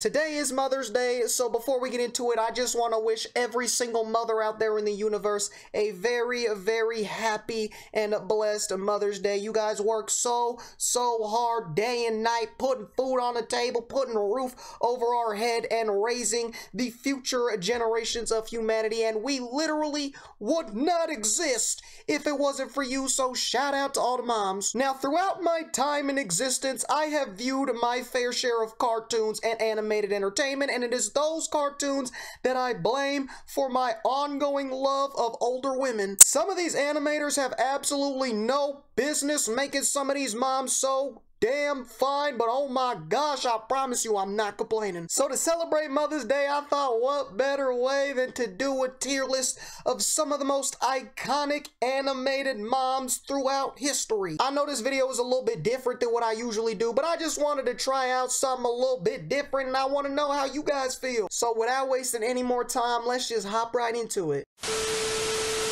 Today is Mother's Day, so before we get into it, I just want to wish every single mother out there in the universe a very, very happy and blessed Mother's Day. You guys work so hard day and night, putting food on the table, putting a roof over our head, and raising the future generations of humanity, and we literally would not exist if it wasn't for you, so shout out to all the moms. Now, throughout my time in existence, I have viewed my fair share of cartoons and anime entertainment, and it is those cartoons that I blame for my ongoing love of older women. Some of these animators have absolutely no business making some of these moms so damn fine, but oh my gosh, I promise you I'm not complaining. So to celebrate Mother's Day, I thought what better way than to do a tier list of some of the most iconic animated moms throughout history. I know this video is a little bit different than what I usually do, but I just wanted to try out something a little bit different, and I want to know how you guys feel. So without wasting any more time, let's just hop right into it.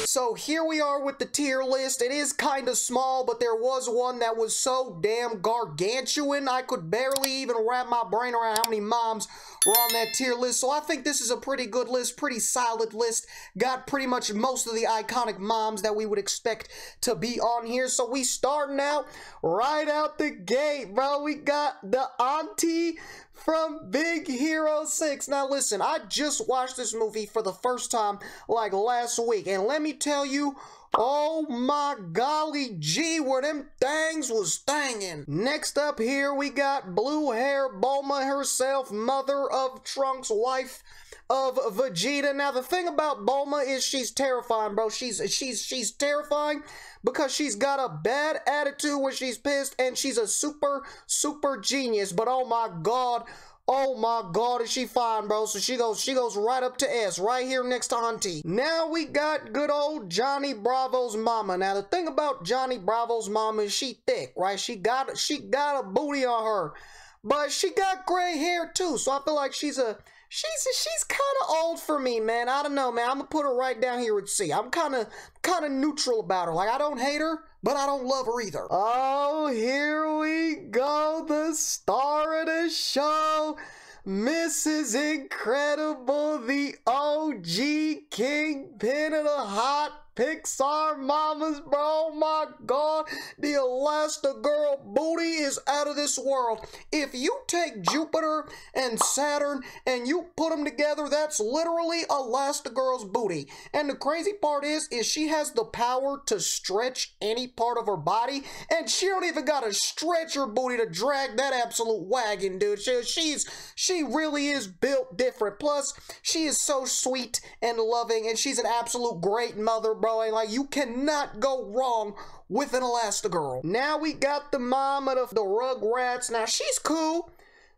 So here we are with the tier list. It is kind of small, but there was one that was so damn gargantuan, I could barely even wrap my brain around how many moms were on that tier list. So I think this is a pretty good list, pretty solid list. Got pretty much most of the iconic moms that we would expect to be on here. So we starting out right out the gate, bro. We got the auntie from Big Hero 6. Now listen, I just watched this movie for the first time like last week, and let me tell you, oh my golly gee, where them things was thangin'. Next up here, we got blue hair Bulma herself, mother of Trunks, wife of Vegeta. Now the thing about Bulma is she's terrifying, bro. She's terrifying because she's got a bad attitude when she's pissed, and she's a super genius. But oh my god, is she fine, bro. So she goes right up to S, right here next to auntie. Now we got good old Johnny Bravo's mama. Now the thing about Johnny Bravo's mama is she thick, right? She got a booty on her, but she got gray hair too, so I feel like she's kind of old for me, man. I don't know, man. I'm gonna put her right down here at C. I'm kind of neutral about her. Like, I don't hate her, but I don't love her either. Oh, here we go. The star of the show, Mrs. Incredible, the OG kingpin of the hot Pixar mamas, bro. Oh my god, the Elastigirl booty is out of this world. If you take Jupiter and Saturn and you put them together, that's literally Elastigirl's booty. And the crazy part is she has the power to stretch any part of her body, and she don't even gotta stretch her booty to drag that absolute wagon, dude. She really is built different. Plus, she is so sweet and loving, and she's an absolute great mother, bro. Bro, like, you cannot go wrong with an Elastigirl. Now we got the mom of the Rugrats. Now she's cool.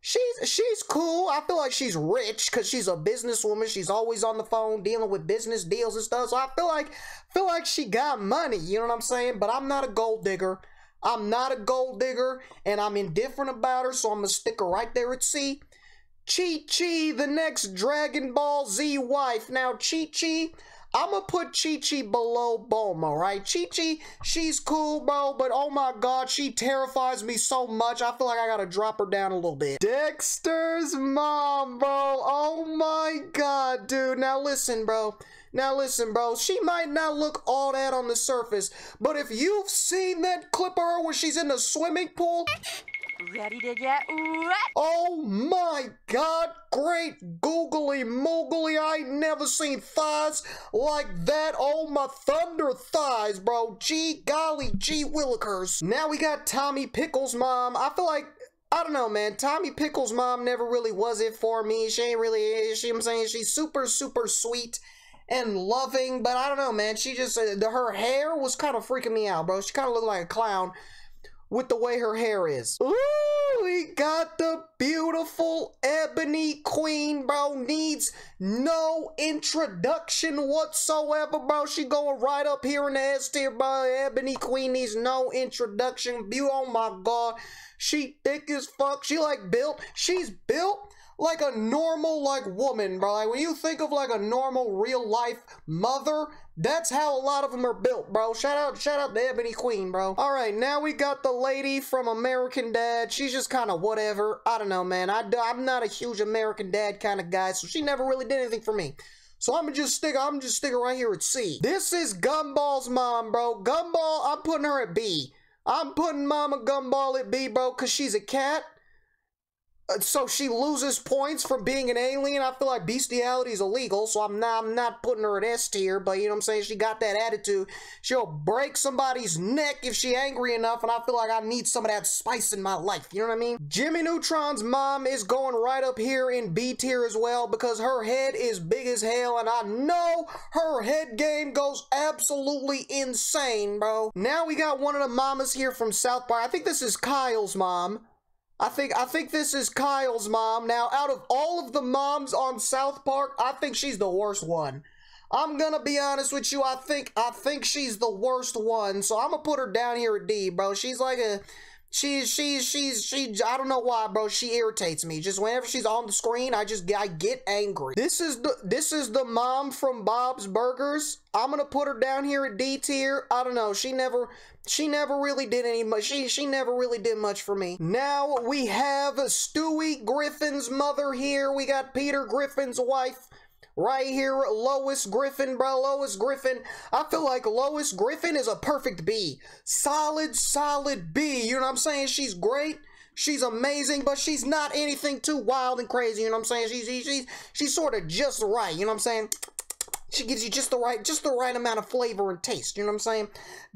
She's cool. I feel like she's rich because she's a businesswoman. She's always on the phone dealing with business deals and stuff. So I feel like she got money. You know what I'm saying? But I'm not a gold digger. I'm not a gold digger, and I'm indifferent about her. So I'm gonna stick her right there at C. Chi-Chi, the next Dragon Ball Z wife. Now Chi-Chi, I'm gonna put Chi-Chi below Bulma, right? Chi-Chi, she's cool, bro, but oh my god, she terrifies me so much. I feel like I gotta drop her down a little bit. Dexter's mom, bro. Oh my god, dude. Now listen, bro. She might not look all that on the surface, but if you've seen that clip of her when she's in the swimming pool, ready to get wet. Oh my god, great googly moogly, I ain't never seen thighs like that. Oh my thunder thighs, bro. Gee golly gee willikers. Now we got Tommy Pickles' mom. I feel like, I don't know, man. Tommy Pickles' mom never really was it for me. She ain't really, you know what I'm saying? She's super sweet and loving, but I don't know, man. She just, her hair was kind of freaking me out, bro. She kind of looked like a clown with the way her hair is. Ooh, we got the beautiful Ebony Queen, bro. Needs no introduction whatsoever, bro. She going right up here in the S tier, bro. Ebony Queen needs no introduction. Oh my god, she thick as fuck. She's built like a normal, like, woman, bro. Like, when you think of, like, a normal, real-life mother, that's how a lot of them are built, bro. Shout out to Ebony Queen, bro. All right, now we got the lady from American Dad. She's just kind of whatever. I don't know, man. I'm not a huge American Dad kind of guy, so she never really did anything for me. So I'm just sticking right here at C. This is Gumball's mom, bro. Gumball, I'm putting her at B. I'm putting Mama Gumball at B, bro, because she's a cat. So she loses points from being an alien. I feel like bestiality is illegal, so I'm not putting her at S tier, but you know what I'm saying? She got that attitude. She'll break somebody's neck if she angry enough, and I feel like I need some of that spice in my life. You know what I mean? Jimmy Neutron's mom is going right up here in B tier as well because her head is big as hell, and I know her head game goes absolutely insane, bro. Now we got one of the mamas here from South Park. I think this is Kyle's mom. I think this is Kyle's mom. Now, out of all of the moms on South Park, I think she's the worst one. I'm gonna be honest with you. I think she's the worst one. So I'm gonna put her down here at D, bro. She's like a, she. I don't know why, bro. She irritates me. Just whenever she's on the screen, I get angry. This is the mom from Bob's Burgers. I'm gonna put her down here at D tier. I don't know. She never really did any much. She never really did much for me. Now we have Stewie Griffin's mother here. We got Peter Griffin's wife right here, Lois Griffin, bro. Lois Griffin, I feel like Lois Griffin is a perfect B. Solid B. You know what I'm saying? She's great. She's amazing, but she's not anything too wild and crazy. You know what I'm saying? She's sort of just right. You know what I'm saying? She gives you just the right amount of flavor and taste. You know what I'm saying?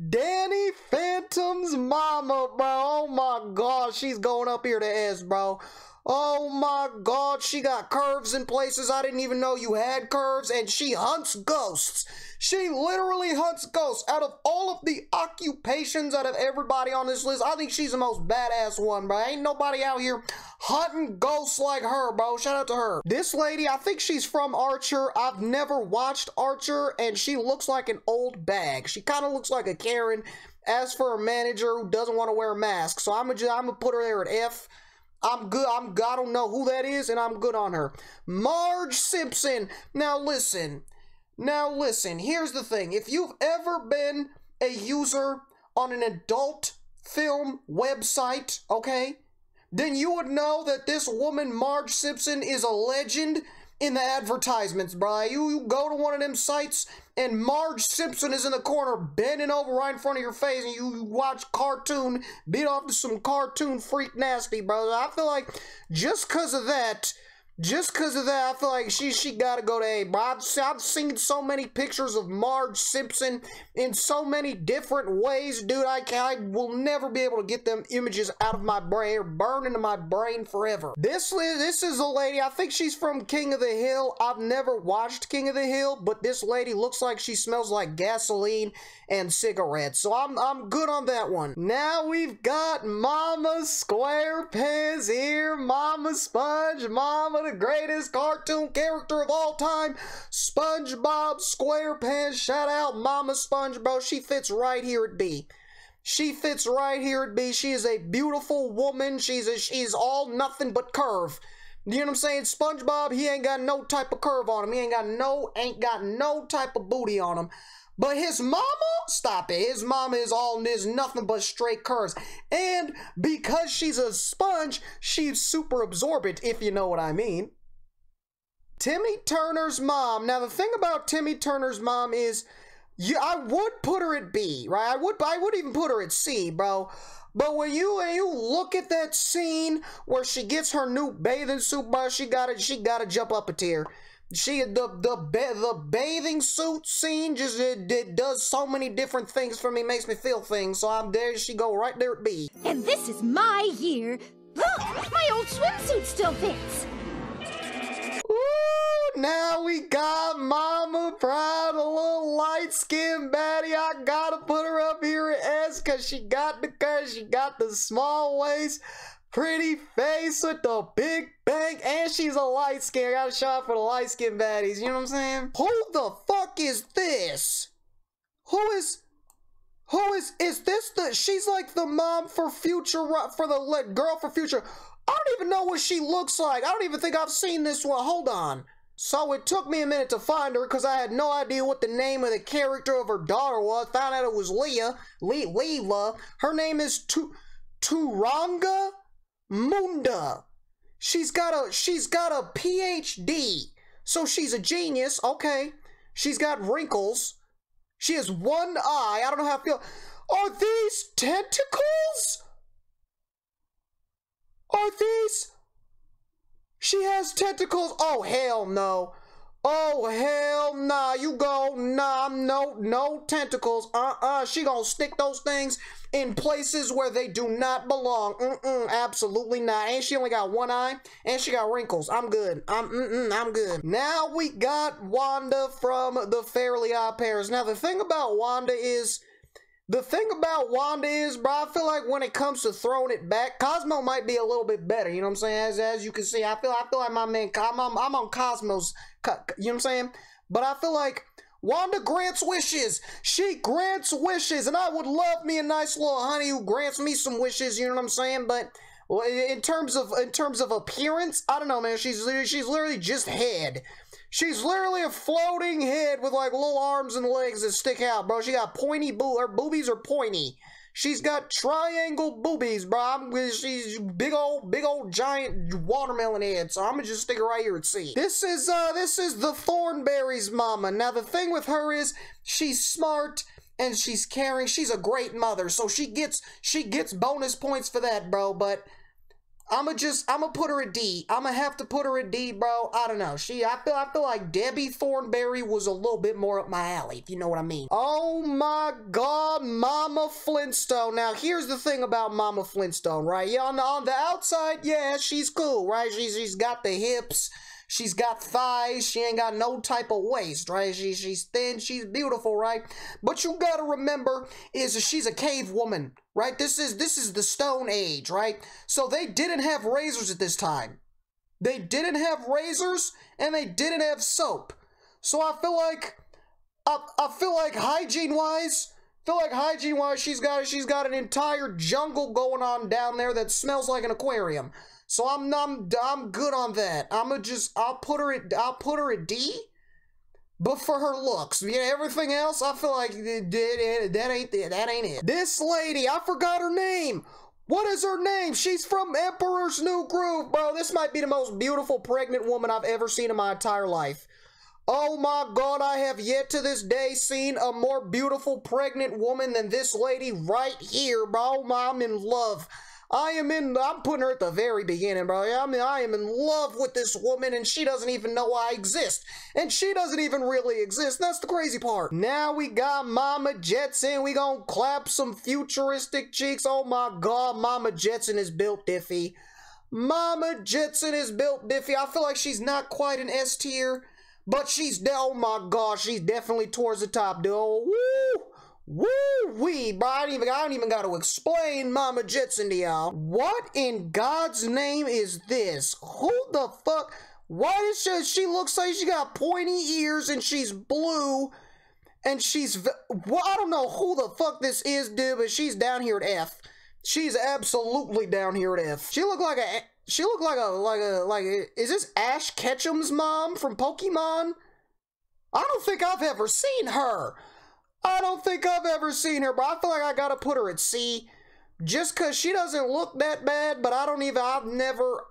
Danny Phantom's mama, bro. Oh my God, she's going up here to S, bro. Oh my God, she got curves in places I didn't even know you had curves, and she hunts ghosts. She literally hunts ghosts. Out of all of the occupations, out of everybody on this list, I think she's the most badass one, bro. Ain't nobody out here hunting ghosts like her, bro. Shout out to her. This lady, I think she's from Archer. I've never watched Archer, and she looks like an old bag. She kind of looks like a Karen. As for her manager, who doesn't want to wear a mask, so I'm gonna put her there at F. I'm good. I don't know who that is, and I'm good on her. Marge Simpson. Now listen. Here's the thing. If you've ever been a user on an adult film website, okay, then you would know that this woman, Marge Simpson, is a legend in the advertisements, bro. You go to one of them sites and Marge Simpson is in the corner bending over right in front of your face, and you watch cartoon, beat off to some cartoon freak nasty, bro. I feel like just because of that, I feel like she gotta go to A, bro. I've seen so many pictures of Marge Simpson in so many different ways, dude. I will never be able to get them images out of my brain or burn into my brain forever. This is a lady. I think she's from King of the Hill. I've never watched King of the Hill, but this lady looks like she smells like gasoline and cigarettes. So I'm good on that one. Now we've got Mama SquarePants here. Mama Sponge. Mama the greatest cartoon character of all time, SpongeBob SquarePants. Shout out Mama Sponge, bro. She fits right here at B. She is a beautiful woman. She's all nothing but curve. You know what I'm saying? SpongeBob, he ain't got no type of curve on him. He ain't got no type of booty on him. But his mama, stop it. His mama is nothing but straight curves. And because she's a sponge, she's super absorbent, if you know what I mean. Timmy Turner's mom. Now, the thing about Timmy Turner's mom is, yeah, I would put her at B, right? I would even put her at C, bro. But when you look at that scene where she gets her new bathing suit, bro, she gotta jump up a tier. The bathing suit scene just it does so many different things for me, makes me feel things. So I'm there. She go right there at B. And this is my year. Look, my old swimsuit still fits. Ooh, now we got Mama Pride, a little light-skinned baddie. I gotta put her up here at S because she got the small waist, pretty face with the big bang, and she's a light skin. I gotta show out for the light skin baddies. You know what I'm saying? Who the fuck is this? Who is this? She's like the mom for Future, for the girl for Future. I don't even know what she looks like. I don't even think I've seen this one. Hold on. So it took me a minute to find her because I had no idea what the name of the character of her daughter was. Found out it was Leela. Her name is Turanga Munda. She's got a PhD. So she's a genius. Okay. She's got wrinkles. She has one eye. I don't know how I feel. Are these tentacles? Are these? She has tentacles. Oh, hell no. Oh, hell nah. You go. Nah, no tentacles. She gonna stick those things in places where they do not belong. Absolutely not. And she only got one eye. And she got wrinkles. I'm good. I'm good. Now we got Wanda from The Fairly OddParents. Now, the thing about Wanda is, bro, I feel like when it comes to throwing it back, Cosmo might be a little bit better, you know what I'm saying? As you can see, I feel like my man, I'm on Cosmo's, you know what I'm saying? But I feel like Wanda grants wishes. She grants wishes, and I would love me a nice little honey who grants me some wishes, you know what I'm saying? But in terms of appearance, I don't know, man. She's literally just head. She's literally a floating head with like little arms and legs that stick out, bro. She got pointy her boobies are pointy. She's got triangle boobies, bro. She's big old giant watermelon head. So I'm gonna just stick her right here and see. This is the Thornberry's mama. Now the thing with her is she's smart and she's caring. She's a great mother, so she gets bonus points for that, bro. But I'ma put her a D. I'ma have to put her a D, bro. I don't know. I feel like Debbie Thornberry was a little bit more up my alley, if you know what I mean. Oh my God, Mama Flintstone. Now here's the thing about Mama Flintstone, right? Yeah, on the outside, yeah, she's cool, right? She's got the hips. She's got thighs. She ain't got no type of waist, right? She's thin. She's beautiful, right? But you gotta remember is she's a cave woman, right? This is the Stone Age, right? So they didn't have razors at this time. They didn't have razors and they didn't have soap. So I feel like hygiene-wise, she's got an entire jungle going on down there that smells like an aquarium. So I'm good on that. I'll put her at D, but for her looks, yeah, everything else, I feel like that ain't it. This lady, I forgot her name. What is her name? She's from Emperor's New Groove, bro. This might be the most beautiful pregnant woman I've ever seen in my entire life. Oh my God, I have yet to this day seen a more beautiful pregnant woman than this lady right here, bro. I'm in love. I'm putting her at the very beginning, bro. I mean, I am in love with this woman, and she doesn't even know I exist. And she doesn't even really exist. That's the crazy part. Now we got Mama Jetson. We gonna clap some futuristic cheeks. Oh my God, Mama Jetson is built diffy. Mama Jetson is built diffy. I feel like she's not quite an S tier, but she's, oh my God, she's definitely towards the top, dude. Oh, woo! Woo-wee, bro. I don't even got to explain Mama Jetson to y'all. What in God's name is this? Who the fuck? Why does she looks like she got pointy ears and she's blue and she's, well, I don't know who the fuck this is, dude, but she's down here at F. She's absolutely down here at F. She looked like is this Ash Ketchum's mom from Pokemon? I don't think I've ever seen her. I don't think I've ever seen her, but I feel like I gotta put her at C, just cause she doesn't look that bad. But I don't even. I've never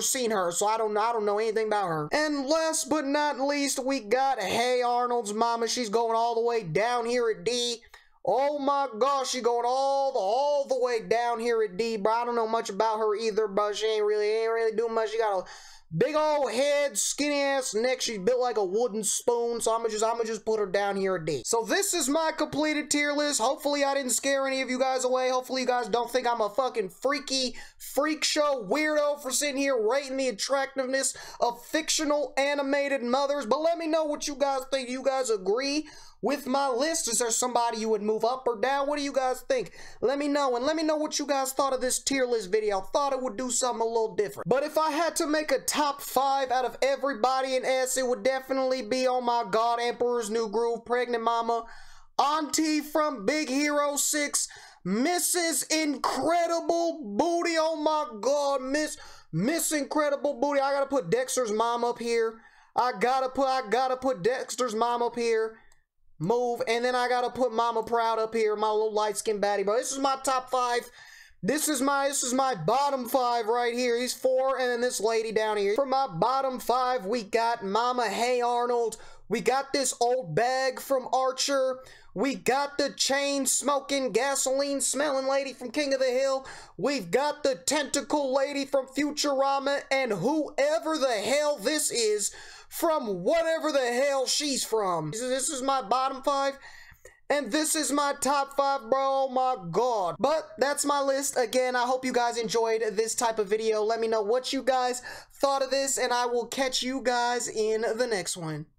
seen her, so I don't know anything about her. And last but not least, we got Hey Arnold's mama. She's going all the way down here at D. Oh my gosh, she's going all the way down here at D. But I don't know much about her either. But she ain't really doing much. She got a big old head, skinny ass neck. She's built like a wooden spoon, so I'ma just put her down here a D. So this is my completed tier list. Hopefully I didn't scare any of you guys away. Hopefully you guys don't think I'm a fucking freaky freak show weirdo for sitting here rating the attractiveness of fictional animated mothers. But let me know what you guys think. Do you guys agree with my list? Is there somebody you would move up or down? What do you guys think? Let me know, and let me know what you guys thought of this tier list video. I thought it would do something a little different. But if I had to make a top 5 out of everybody in S, it would definitely be, oh my God, Emperor's New Groove, Pregnant Mama, Auntie from Big Hero 6, Mrs. Incredible Booty. Oh my God, Miss Incredible Booty. I gotta put Dexter's mom up here. I gotta put Dexter's mom up here. Move. And then I gotta put Mama Proud up here, my little light-skinned baddie, bro. This is my top five. This is my bottom five right here. These four, and then this lady down here. For my bottom five, we got Mama Hey Arnold. We got this old bag from Archer. We got the chain-smoking, gasoline-smelling lady from King of the Hill. We've got the tentacle lady from Futurama, and whoever the hell this is from whatever the hell she's from. This is my bottom five. And this is my top five, bro. Oh my God. But that's my list. Again, I hope you guys enjoyed this type of video. Let me know what you guys thought of this, and I will catch you guys in the next one.